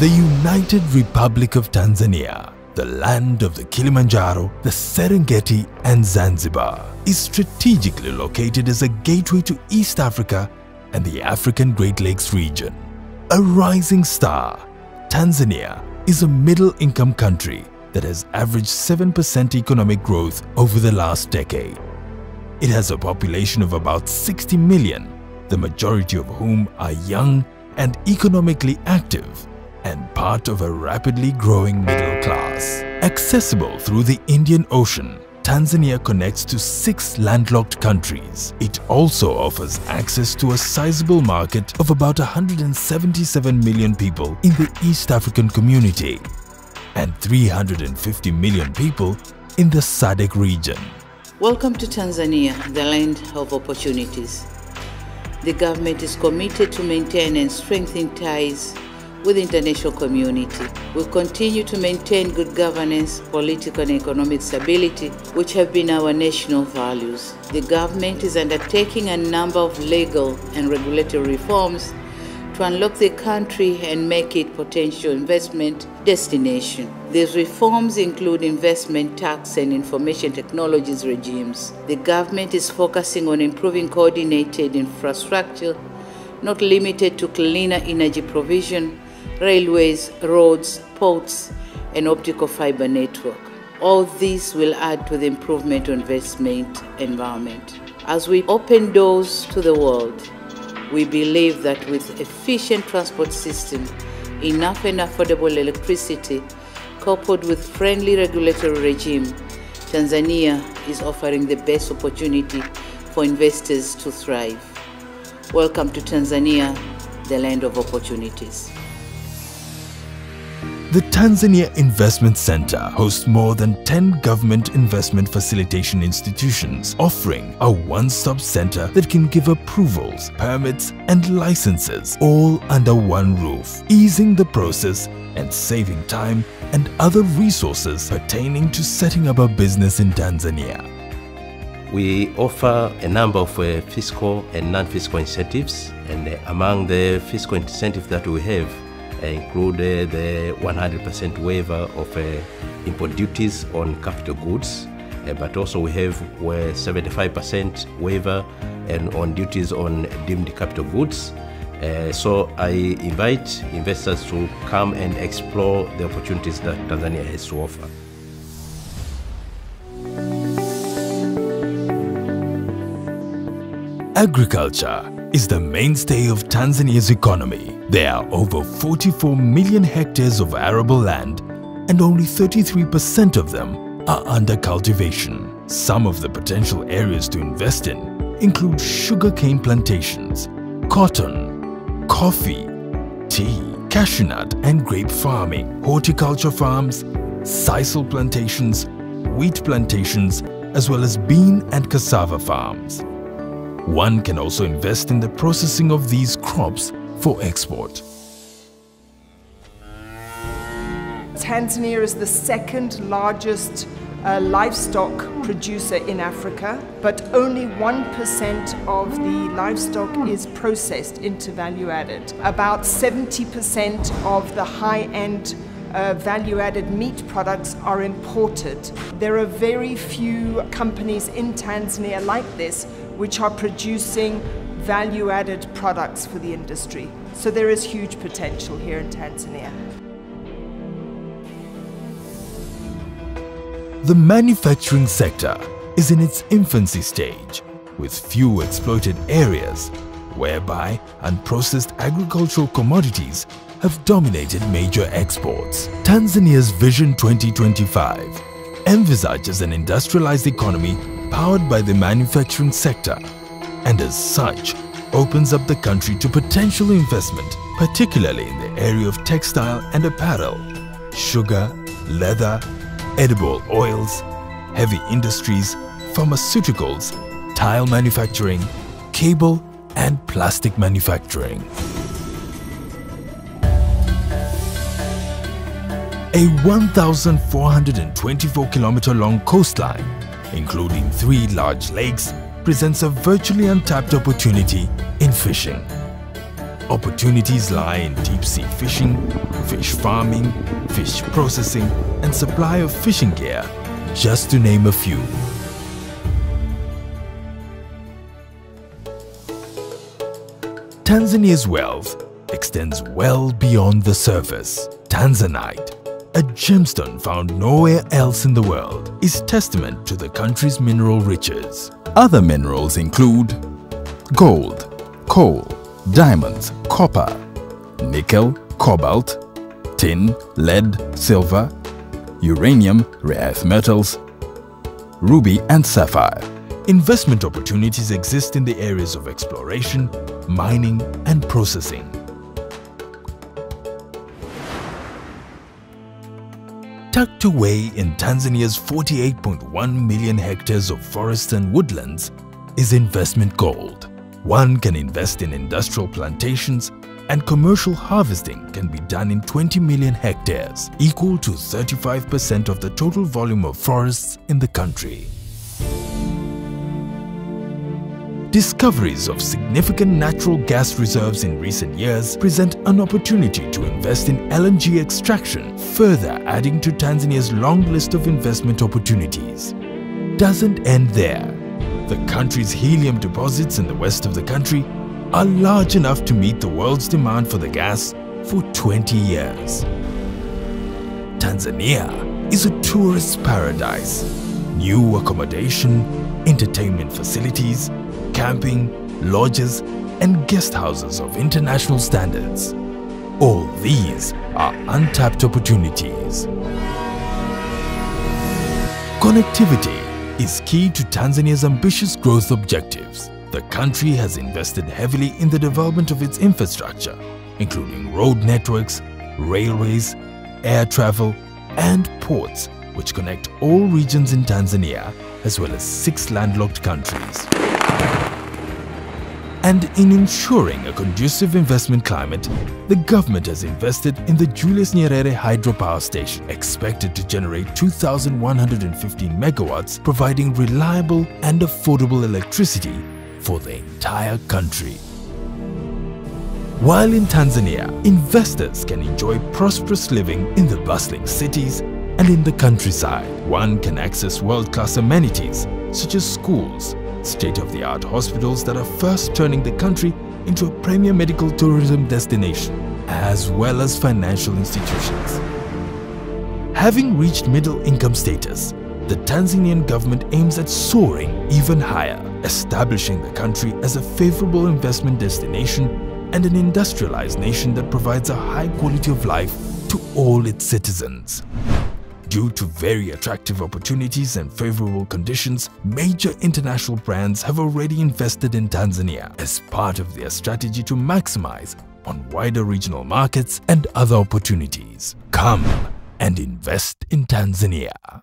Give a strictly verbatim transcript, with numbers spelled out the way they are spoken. The United Republic of Tanzania, the land of the Kilimanjaro, the Serengeti and Zanzibar, is strategically located as a gateway to East Africa and the African Great Lakes region. A rising star, Tanzania is a middle-income country that has averaged seven percent economic growth over the last decade. It has a population of about sixty million, the majority of whom are young and economically active, and part of a rapidly growing middle class. Accessible through the Indian Ocean, Tanzania connects to six landlocked countries. It also offers access to a sizable market of about one hundred seventy-seven million people in the East African community and three hundred fifty million people in the S A D C region. Welcome to Tanzania, the land of opportunities. The government is committed to maintain and strengthen ties with the international community. We continue to maintain good governance, political and economic stability, which have been our national values. The government is undertaking a number of legal and regulatory reforms to unlock the country and make it potential investment destination. These reforms include investment tax and information technologies regimes. The government is focusing on improving coordinated infrastructure, not limited to cleaner energy provision, railways, roads, ports, and optical fiber network. All these will add to the improvement of investment environment. As we open doors to the world, we believe that with efficient transport system, enough and affordable electricity, coupled with friendly regulatory regime, Tanzania is offering the best opportunity for investors to thrive. Welcome to Tanzania, the land of opportunities. The Tanzania Investment Center hosts more than ten government investment facilitation institutions, offering a one-stop center that can give approvals, permits and licenses all under one roof, easing the process and saving time and other resources pertaining to setting up a business in Tanzania. We offer a number of uh, fiscal and non-fiscal incentives, and uh, among the fiscal incentives that we have, include uh, the one hundred percent waiver of uh, import duties on capital goods, uh, but also we have seventy-five percent waiver and on duties on deemed capital goods. Uh, so I invite investors to come and explore the opportunities that Tanzania has to offer. Agriculture is the mainstay of Tanzania's economy. There are over forty-four million hectares of arable land and only thirty-three percent of them are under cultivation. Some of the potential areas to invest in include sugarcane plantations, cotton, coffee, tea, cashewnut and grape farming, horticulture farms, sisal plantations, wheat plantations as well as bean and cassava farms. One can also invest in the processing of these crops for export. Tanzania is the second largest uh, livestock producer in Africa, but only one percent of the livestock is processed into value added. About seventy percent of the high-end Uh, value-added meat products are imported. There are very few companies in Tanzania like this which are producing value-added products for the industry. So there is huge potential here in Tanzania. The manufacturing sector is in its infancy stage, with few exploited areas, whereby unprocessed agricultural commodities have dominated major exports. Tanzania's Vision twenty twenty-five envisages an industrialized economy powered by the manufacturing sector, and as such, opens up the country to potential investment, particularly in the area of textile and apparel, sugar, leather, edible oils, heavy industries, pharmaceuticals, tile manufacturing, cable and plastic manufacturing. A one thousand four hundred twenty-four kilometer long coastline, including three large lakes, presents a virtually untapped opportunity in fishing. Opportunities lie in deep-sea fishing, fish farming, fish processing, and supply of fishing gear, just to name a few. Tanzania's wealth extends well beyond the surface. Tanzanite, a gemstone found nowhere else in the world, is testament to the country's mineral riches. Other minerals include gold, coal, diamonds, copper, nickel, cobalt, tin, lead, silver, uranium, rare earth metals, ruby and sapphire. Investment opportunities exist in the areas of exploration, mining and processing. Tucked away in Tanzania's forty-eight point one million hectares of forests and woodlands is investment gold. One can invest in industrial plantations and commercial harvesting can be done in twenty million hectares, equal to thirty-five percent of the total volume of forests in the country. Discoveries of significant natural gas reserves in recent years present an opportunity to invest in L N G extraction, further adding to Tanzania's long list of investment opportunities. Doesn't end there. The country's helium deposits in the west of the country are large enough to meet the world's demand for the gas for twenty years. Tanzania is a tourist paradise. New accommodation, entertainment facilities, camping, lodges and guest houses of international standards. All these are untapped opportunities. Connectivity is key to Tanzania's ambitious growth objectives. The country has invested heavily in the development of its infrastructure, including road networks, railways, air travel and ports, which connect all regions in Tanzania as well as six landlocked countries. And in ensuring a conducive investment climate, the government has invested in the Julius Nyerere hydropower station, expected to generate two thousand one hundred fifteen megawatts, providing reliable and affordable electricity for the entire country. While in Tanzania, investors can enjoy prosperous living in the bustling cities and in the countryside. One can access world-class amenities such as schools, state-of-the-art hospitals that are first turning the country into a premier medical tourism destination, as well as financial institutions. Having reached middle income status, the Tanzanian government aims at soaring even higher, establishing the country as a favorable investment destination and an industrialized nation that provides a high quality of life to all its citizens. Due to very attractive opportunities and favorable conditions, major international brands have already invested in Tanzania as part of their strategy to maximize on wider regional markets and other opportunities. Come and invest in Tanzania.